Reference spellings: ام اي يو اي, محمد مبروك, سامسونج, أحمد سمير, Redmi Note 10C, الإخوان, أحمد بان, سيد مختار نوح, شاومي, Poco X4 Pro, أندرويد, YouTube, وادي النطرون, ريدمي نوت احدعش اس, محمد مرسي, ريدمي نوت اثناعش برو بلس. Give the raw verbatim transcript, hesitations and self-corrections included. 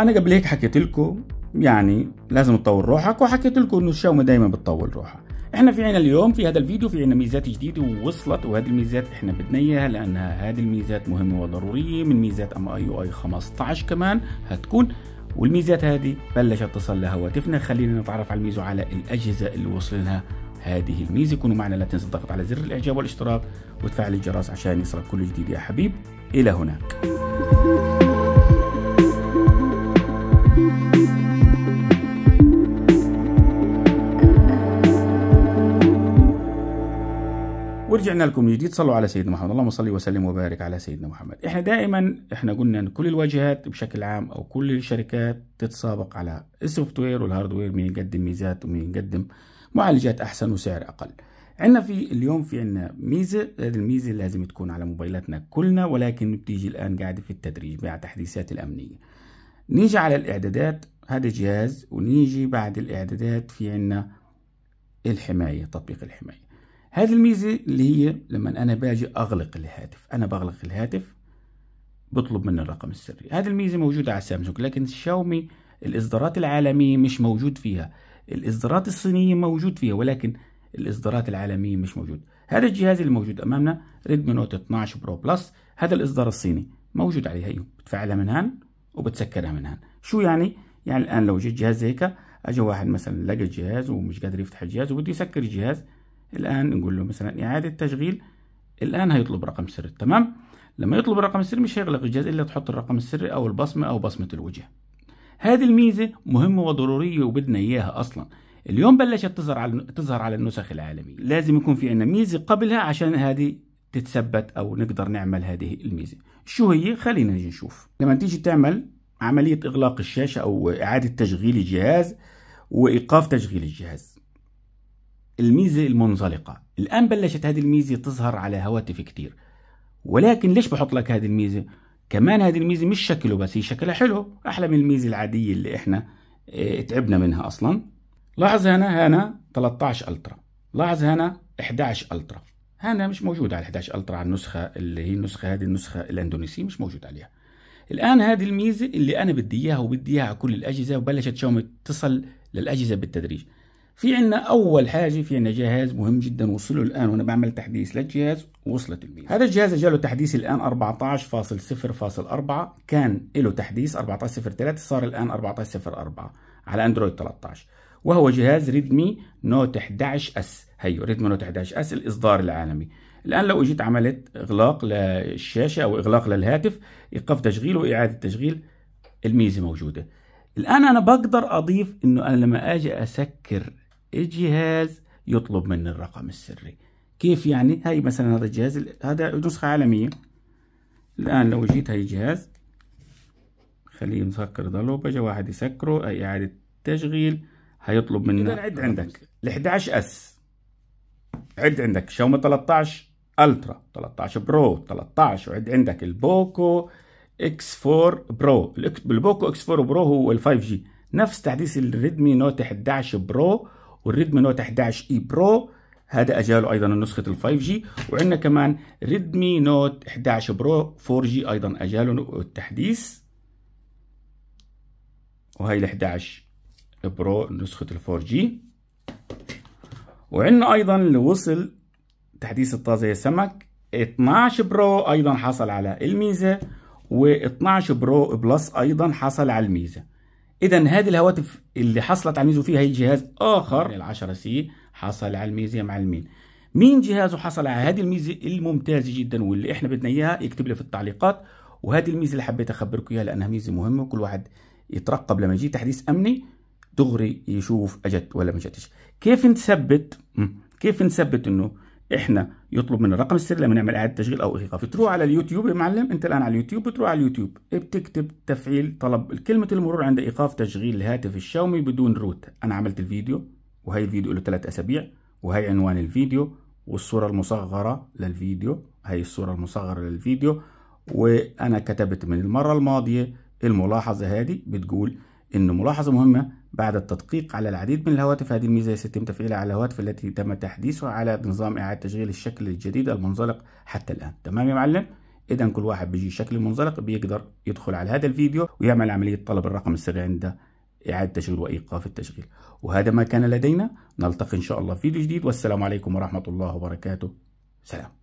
انا قبل هيك حكيت لكم يعني لازم تطور روحك، وحكيت لكم انه شاومي دائما بتطور روحها. احنا في عنا اليوم في هذا الفيديو في عنا ميزات جديده ووصلت، وهذه الميزات احنا بدنا اياها لانها هذه الميزات مهمه وضروريه من ميزات ام اي يو اي خمسطعش كمان هتكون، والميزات هذه بلشت تصل لهواتفنا. خلينا نتعرف على الميزه وعلى الاجهزه اللي وصلناها هذه الميزه. كونوا معنا، لا تنسوا الضغط على زر الاعجاب والاشتراك وتفعل الجرس عشان يصلك كل جديد يا حبيب. الى هناك. ورجعنا لكم من جديد. صلوا على سيدنا محمد، اللهم صل وسلم وبارك على سيدنا محمد. احنا دائما احنا قلنا ان كل الواجهات بشكل عام او كل الشركات تتسابق على السوفت وير والهارد وير، مين يقدم ميزات ومين يقدم معالجات احسن وسعر اقل. عندنا في اليوم في عندنا ميزه، هذه الميزه لازم تكون على موبايلاتنا كلنا، ولكن بتيجي الان قاعده في التدريج مع تحديثات الامنيه. نيجي على الاعدادات، هذا جهاز، ونيجي بعد الاعدادات في عندنا الحمايه، تطبيق الحمايه. هذه الميزة اللي هي لما أنا باجي أغلق الهاتف، أنا بغلق الهاتف بطلب مني الرقم السري. هذه الميزة موجودة على سامسونج، لكن شاومي الإصدارات العالمية مش موجود فيها، الإصدارات الصينية موجود فيها ولكن الإصدارات العالمية مش موجود. هذا الجهاز اللي موجود أمامنا ريدمي نوت اثناعش برو بلس، هذا الإصدار الصيني موجود عليه، هي بتفعلها من هان وبتسكرها من هان. شو يعني؟ يعني الآن لو جيت جهاز هيك، أجا واحد مثلا لقى الجهاز ومش قادر يفتح الجهاز وبده يسكر الجهاز، الآن نقول له مثلا إعادة تشغيل، الآن هيطلب رقم سري، تمام؟ لما يطلب الرقم السري مش هيغلق الجهاز إلا تحط الرقم السري أو البصمة أو بصمة الوجه. هذه الميزة مهمة وضرورية وبدنا إياها أصلا. اليوم بلشت تظهر على تظهر على النسخ العالمية، لازم يكون في عندنا ميزة قبلها عشان هذه تتثبت أو نقدر نعمل هذه الميزة. شو هي؟ خلينا نجي نشوف. لما تيجي تعمل عملية إغلاق الشاشة أو إعادة تشغيل الجهاز وإيقاف تشغيل الجهاز، الميزة المنزلقة، الآن بلشت هذه الميزة تظهر على هواتف كتير. ولكن ليش بحط لك هذه الميزة؟ كمان هذه الميزة مش شكله بس، هي شكلها حلو، أحلى من الميزة العادية اللي إحنا اه تعبنا منها أصلاً. لاحظ هنا، هنا ثلاثطعش ألترا، لاحظ هنا احدعش ألترا، هنا مش موجودة على احدعش ألترا على النسخة اللي هي النسخة هذه النسخة الإندونيسية مش موجودة عليها. الآن هذه الميزة اللي أنا بدي إياها وبدي إياها على كل الأجهزة، وبلشت شاومي تصل للأجهزة بالتدريج. في عنا أول حاجة في عنا جهاز مهم جدا وصله الآن، وأنا بعمل تحديث للجهاز وصلت الميزة. هذا الجهاز جاله تحديث الآن أربعطعش صفر صفر أربعة، كان له تحديث أربعطعش صفر ثلاثة، صار الآن أربعطعش صفر أربعة على أندرويد ثلاثطعش، وهو جهاز ريدمي نوت احدعش اس، هيو ريدمي نوت احدعش اس الإصدار العالمي. الآن لو إجيت عملت إغلاق للشاشة أو إغلاق للهاتف، إيقاف تشغيل وإعادة تشغيل، الميزة موجودة. الآن أنا بقدر أضيف إنه أنا لما أجي أسكر الجهاز يطلب مني الرقم السري. كيف يعني؟ هاي مثلا هذا الجهاز، هذا نسخة عالمية. الآن لو جيت هاي الجهاز خليه مسكر ضلوا، بجا واحد يسكره، أي إعادة تشغيل هيطلب مني. إذا عد عندك ال احدعش اس، عد عندك شاومي ثلاثطعش ألترا، ثلاثطعش برو، ثلاثطعش، وعد عندك البوكو اكس فور برو، البوكو اكس فور برو هو ال فايف جي، نفس تحديث الريدمي نوت احدعش برو والريدمي نوت احدعش اي برو، هذا اجاله ايضا نسخه ال فايف جي، وعندنا كمان ريدمي نوت احدعش برو فور جي ايضا اجاله التحديث، وهي ال احدعش برو نسخه ال فور جي. وعندنا ايضا اللي وصل تحديث الطازه يا سمك اثناعش برو ايضا حصل على الميزه، واثناعش برو بلس ايضا حصل على الميزه. إذا هذه الهواتف اللي حصلت على الميزة، فيها هي جهاز آخر ال عشرة سي حصل على الميزة مع المين؟ مين جهازه حصل على هذه الميزة الممتازة جدا واللي إحنا بدنا إياها؟ يكتب لي في التعليقات. وهذه الميزة اللي حبيت أخبركم إياها لأنها ميزة مهمة، وكل واحد يترقب لما يجي تحديث أمني دغري يشوف أجت ولا ما جتش. كيف نثبت كيف نثبت إنه إحنا يطلب من الرقم السري لما نعمل إعادة تشغيل أو إيقاف؟ بتروح على اليوتيوب يا معلم، أنت الآن على اليوتيوب، بتروح على اليوتيوب بتكتب تفعيل طلب كلمة المرور عند إيقاف تشغيل هاتف الشاومي بدون روت. أنا عملت الفيديو، وهي الفيديو له ثلاث أسابيع، وهي عنوان الفيديو والصورة المصغرة للفيديو، هي الصورة المصغرة للفيديو، وأنا كتبت من المرة الماضية الملاحظة هذه بتقول إنه ملاحظة مهمة، بعد التدقيق على العديد من الهواتف هذه الميزة يتم تفعيلها على الهواتف التي تم تحديثها على نظام إعادة تشغيل الشكل الجديد المنزلق حتى الآن. تمام يا معلم؟ اذا كل واحد بيجي شكل منزلق بيقدر يدخل على هذا الفيديو ويعمل عمليه طلب الرقم السري عنده، اعاده تشغيل وايقاف التشغيل. وهذا ما كان لدينا، نلتقي ان شاء الله في فيديو جديد، والسلام عليكم ورحمه الله وبركاته. سلام.